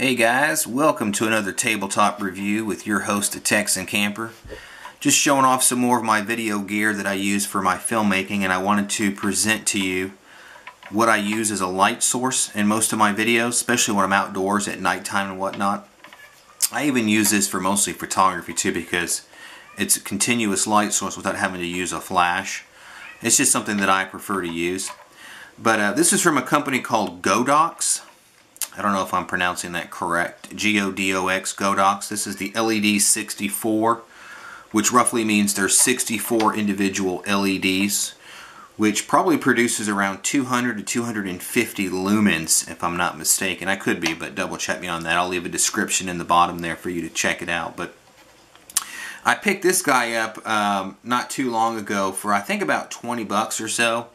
Hey guys, welcome to another tabletop review with your host, the Texan Camper. Just showing off some more of my video gear that I use for my filmmaking, and I wanted to present to you what I use as a light source in most of my videos, especially when I'm outdoors at nighttime and whatnot. I even use this for mostly photography too, because it's a continuous light source without having to use a flash. It's just something that I prefer to use. But this is from a company called Godox. I don't know if I'm pronouncing that correct. G-O-D-O-X, Godox. This is the LED64, which roughly means there's 64 individual LEDs, which probably produces around 200 to 250 lumens, if I'm not mistaken. I could be, but double check me on that. I'll leave a description in the bottom there for you to check it out. But I picked this guy up not too long ago for I think about 20 bucks or so.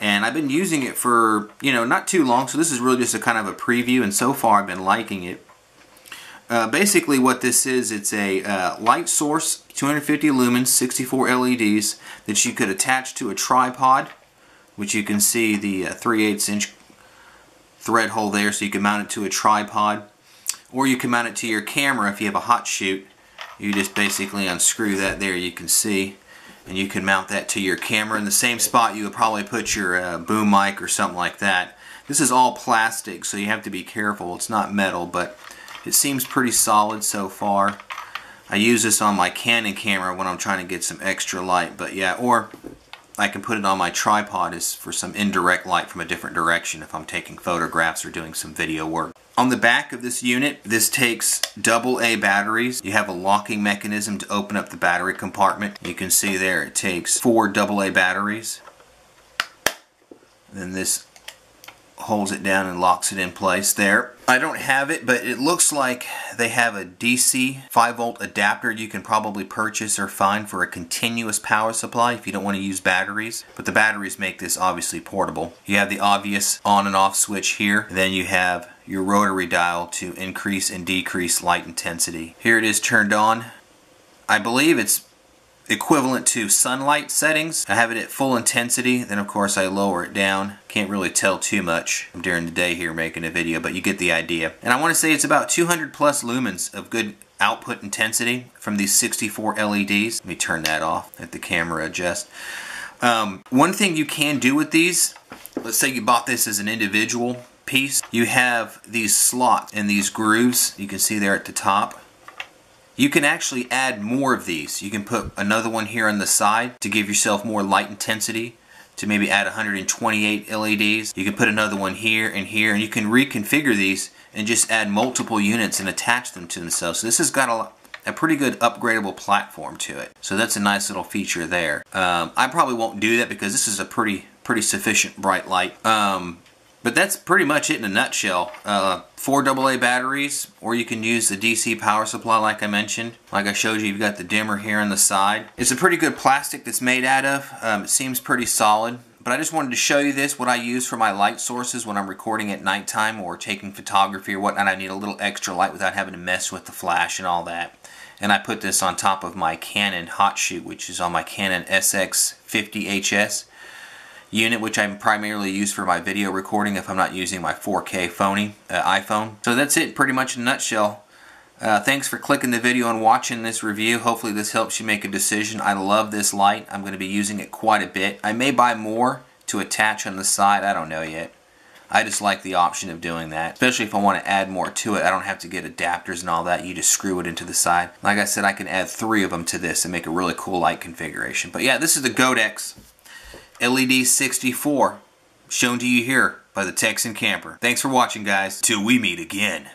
And I've been using it for, you know, not too long, so this is really just a kind of a preview, and so far I've been liking it. Basically what this is, it's a light source, 250 lumens, 64 LEDs that you could attach to a tripod, which you can see the 3/8 inch thread hole there, so you can mount it to a tripod. Or you can mount it to your camera if you have a hot shoot. You just basically unscrew that there, you can see. And you can mount that to your camera in the same spot you would probably put your boom mic or something like that. This is all plastic, so you have to be careful. It's not metal, but it seems pretty solid so far. I use this on my Canon camera when I'm trying to get some extra light, but yeah, or I can put it on my tripod as for some indirect light from a different direction if I'm taking photographs or doing some video work. On the back of this unit, this takes AA batteries. You have a locking mechanism to open up the battery compartment. You can see there it takes 4 AA batteries. Then this holds it down and locks it in place there. I don't have it, but it looks like they have a DC 5-volt adapter you can probably purchase or find for a continuous power supply if you don't want to use batteries. But the batteries make this obviously portable. You have the obvious on and off switch here. Then you have your rotary dial to increase and decrease light intensity. Here it is turned on. I believe it's equivalent to sunlight settings. I have it at full intensity, then of course I lower it down. Can't really tell too much during the day here making a video, but you get the idea. And I want to say it's about 200 plus lumens of good output intensity from these 64 LEDs. Let me turn that off, let the camera adjust. One thing you can do with these, let's say you bought this as an individual piece, you have these slots and these grooves you can see there at the top. You can actually add more of these. You can put another one here on the side to give yourself more light intensity, to maybe add 128 LEDs. You can put another one here, and you can reconfigure these and just add multiple units and attach them to themselves. So this has got a pretty good upgradable platform to it. So that's a nice little feature there. I probably won't do that because this is a pretty sufficient bright light. But that's pretty much it in a nutshell. 4 AA batteries, or you can use the DC power supply like I mentioned. Like I showed you've got the dimmer here on the side. It's a pretty good plastic that's made out of. It seems pretty solid. But I just wanted to show you this, what I use for my light sources when I'm recording at nighttime or taking photography or whatnot. I need a little extra light without having to mess with the flash and all that. And I put this on top of my Canon hot shoot, which is on my Canon SX50HS. Unit, which I primarily use for my video recording if I'm not using my 4K phony iPhone. So that's it pretty much in a nutshell. Thanks for clicking the video and watching this review. Hopefully this helps you make a decision. I love this light. I'm going to be using it quite a bit. I may buy more to attach on the side. I don't know yet. I just like the option of doing that, especially if I want to add more to it. I don't have to get adapters and all that. You just screw it into the side. Like I said, I can add 3 of them to this and make a really cool light configuration. But yeah, this is the Godox LED64, shown to you here by the Texan Camper. Thanks for watching, guys. Till we meet again.